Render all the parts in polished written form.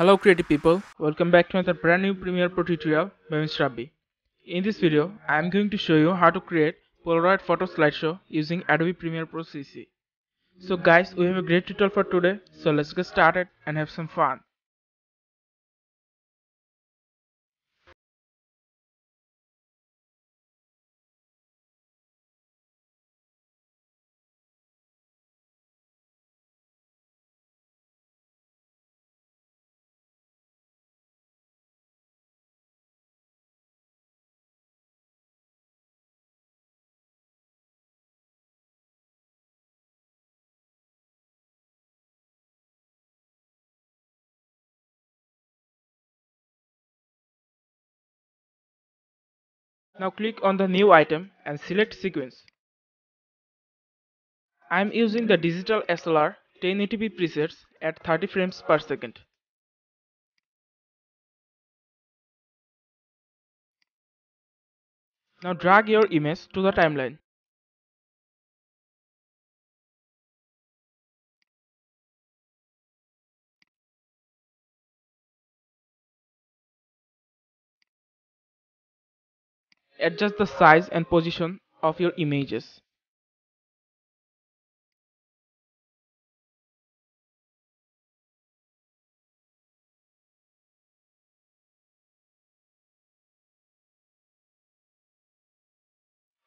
Hello creative people, welcome back to another brand new Premiere Pro tutorial by M.H. RABBY. In this video, I am going to show you how to create Polaroid photo slideshow using Adobe Premiere Pro CC. So guys, we have a great tutorial for today, so let's get started and have some fun. Now click on the new item and select sequence. I am using the digital SLR 1080p presets at 30 frames per second. Now drag your image to the timeline. Adjust the size and position of your images.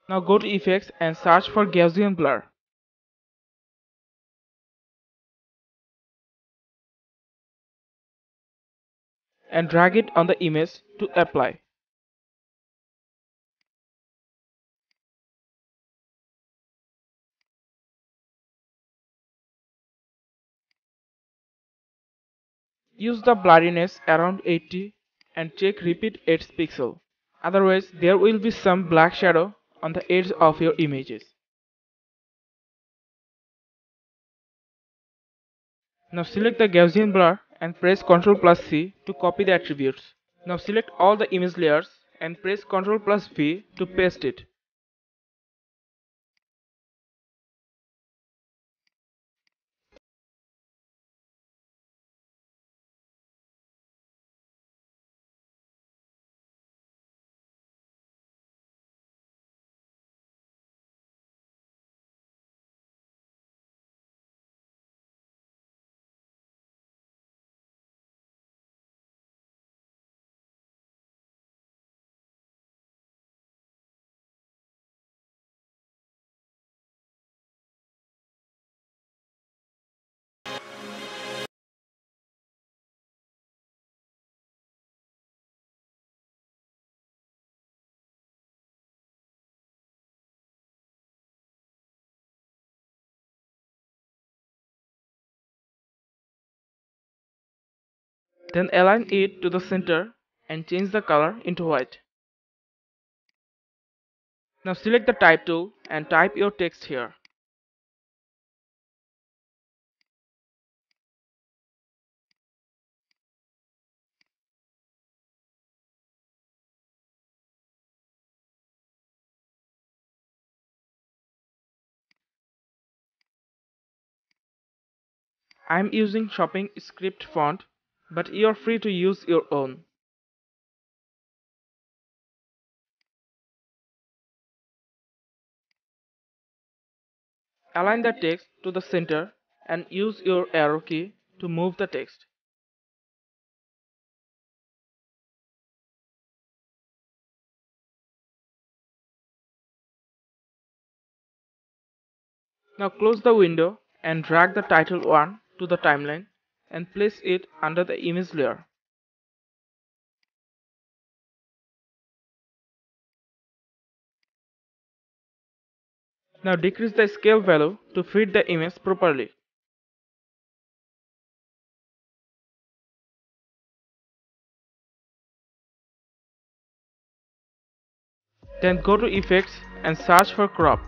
Now go to Effects and search for Gaussian blur. And drag it on the image to apply. Use the blurriness around 80 and check repeat edge pixel, otherwise there will be some black shadow on the edge of your images. Now select the Gaussian blur and press Ctrl+C to copy the attributes. Now select all the image layers and press Ctrl+V to paste it. Then align it to the center and change the color into white. Now select the type tool and type your text here. I am using shopping script font, but you are free to use your own. Align the text to the center and use your arrow key to move the text. Now close the window and drag the title 1 to the timeline and place it under the image layer. Now decrease the scale value to fit the image properly. Then go to Effects and search for Crop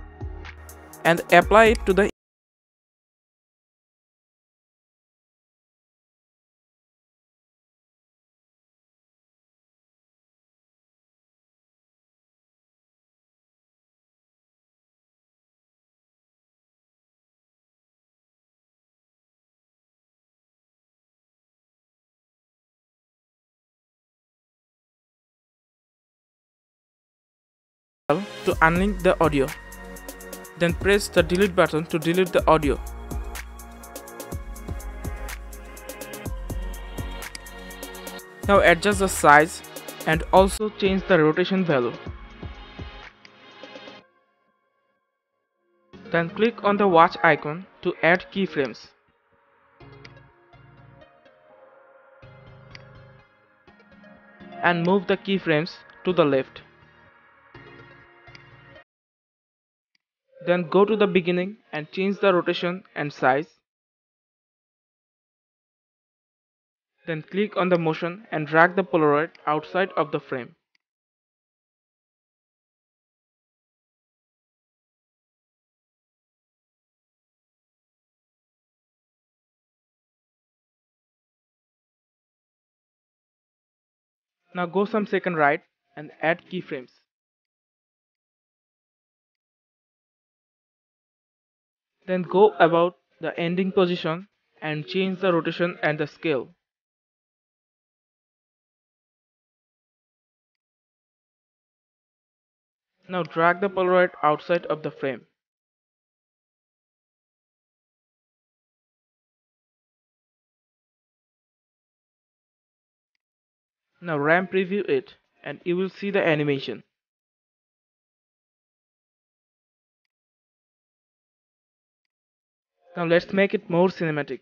and apply it to the to unlink the audio. Then press the delete button to delete the audio. Now adjust the size and also change the rotation value. Then click on the watch icon to add keyframes. And move the keyframes to the left. Then go to the beginning and change the rotation and size. Then click on the motion and drag the Polaroid outside of the frame. Now go some second right and add keyframes. Then go about the ending position and change the rotation and the scale. Now drag the Polaroid outside of the frame. Now RAM preview it and you will see the animation. Now let's make it more cinematic.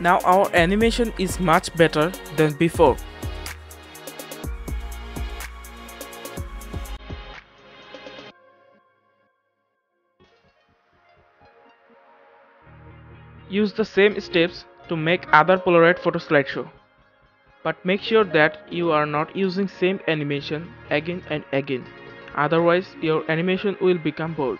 Now our animation is much better than before. Use the same steps to make other Polaroid photo slideshow. But make sure that you are not using same animation again and again. Otherwise your animation will become bored.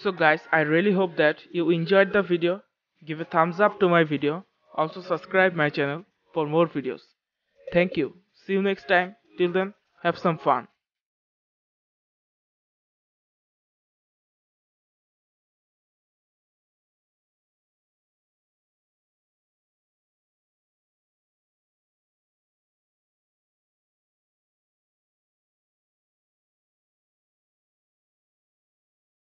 So guys, I really hope that you enjoyed the video. Give a thumbs up to my video. Also subscribe my channel for more videos. Thank you. See you next time. Till then, have some fun.